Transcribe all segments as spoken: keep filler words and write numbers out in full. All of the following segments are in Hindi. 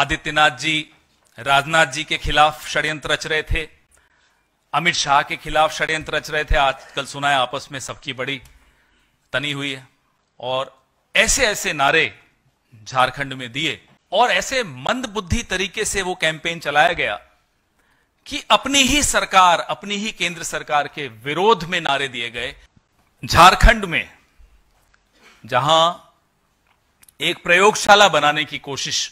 आदित्यनाथ जी राजनाथ जी के खिलाफ षड्यंत्र रच रहे थे, अमित शाह के खिलाफ षड्यंत्र रच रहे थे, आजकल सुना है आपस में सबकी बड़ी तनी हुई है। और ऐसे ऐसे नारे झारखंड में दिए और ऐसे मंदबुद्धि तरीके से वो कैंपेन चलाया गया कि अपनी ही सरकार, अपनी ही केंद्र सरकार के विरोध में नारे दिए गए। झारखंड में जहां एक प्रयोगशाला बनाने की कोशिश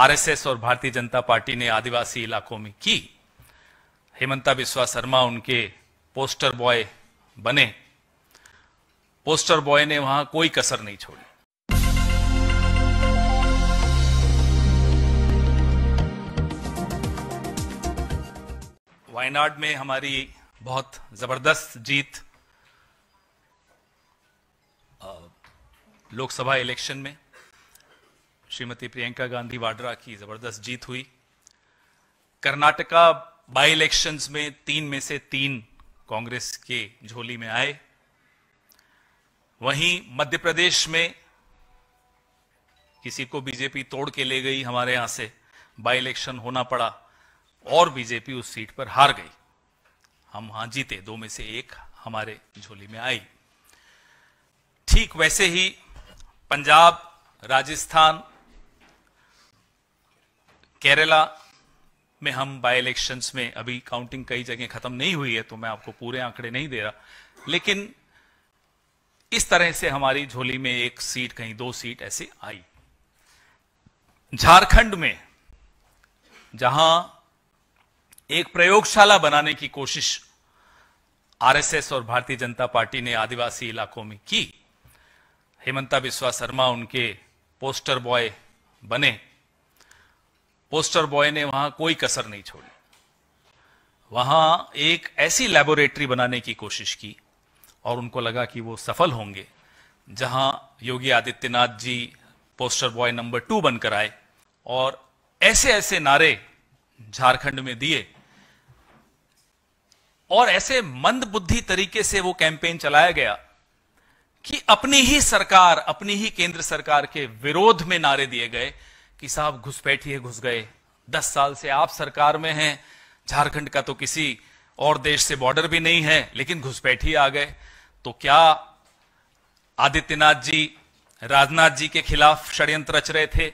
आरएसएस और भारतीय जनता पार्टी ने आदिवासी इलाकों में की, हिमंता बिस्वा शर्मा उनके पोस्टर बॉय बने, पोस्टर बॉय ने वहां कोई कसर नहीं छोड़ी। वायनाड में हमारी बहुत जबरदस्त जीत लोकसभा इलेक्शन में श्रीमती प्रियंका गांधी वाड्रा की जबरदस्त जीत हुई। कर्नाटका बाई इलेक्शंस में तीन में से तीन कांग्रेस के झोली में आए। वहीं मध्य प्रदेश में किसी को बीजेपी तोड़ के ले गई, हमारे यहां से बाई इलेक्शन होना पड़ा और बीजेपी उस सीट पर हार गई, हम वहां जीते, दो में से एक हमारे झोली में आई। ठीक वैसे ही पंजाब, राजस्थान, केरला में हम बाय इलेक्शंस में, अभी काउंटिंग कई जगह खत्म नहीं हुई है तो मैं आपको पूरे आंकड़े नहीं दे रहा, लेकिन इस तरह से हमारी झोली में एक सीट, कहीं दो सीट ऐसे आई। झारखंड में जहां एक प्रयोगशाला बनाने की कोशिश आरएसएस और भारतीय जनता पार्टी ने आदिवासी इलाकों में की, हिमंता बिस्वा शर्मा उनके पोस्टर बॉय बने, पोस्टर बॉय ने वहां कोई कसर नहीं छोड़ी। वहां एक ऐसी लैबोरेटरी बनाने की कोशिश की और उनको लगा कि वो सफल होंगे, जहां Yogi Adityanath ji poster boy number two बनकर आए और ऐसे ऐसे नारे झारखंड में दिए और ऐसे मंदबुद्धि तरीके से वो कैंपेन चलाया गया कि अपनी ही सरकार, अपनी ही केंद्र सरकार के विरोध में नारे दिए गए कि साहब घुसपैठिए घुस गए, दस साल से आप सरकार में हैं, झारखंड का तो किसी और देश से बॉर्डर भी नहीं है, लेकिन घुसपैठिए आ गए। तो क्या आदित्यनाथ जी राजनाथ जी के खिलाफ षड्यंत्र रच रहे थे,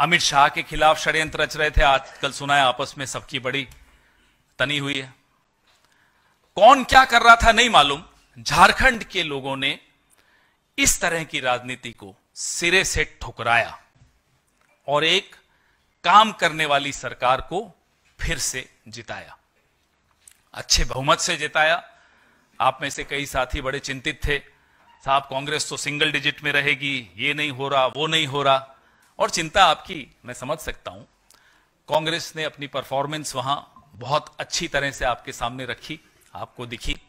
अमित शाह के खिलाफ षड्यंत्र रच रहे थे, आजकल सुना है आपस में सबकी बड़ी तनी हुई है। कौन क्या कर रहा था नहीं मालूम, झारखंड के लोगों ने इस तरह की राजनीति को सिरे से ठुकराया और एक काम करने वाली सरकार को फिर से जिताया, अच्छे बहुमत से जिताया। आप में से कई साथी बड़े चिंतित थे, साहब कांग्रेस तो सिंगल डिजिट में रहेगी, ये नहीं हो रहा, वो नहीं हो रहा, और चिंता आपकी मैं समझ सकता हूं। कांग्रेस ने अपनी परफॉर्मेंस वहां बहुत अच्छी तरह से आपके सामने रखी, आपको दिखी।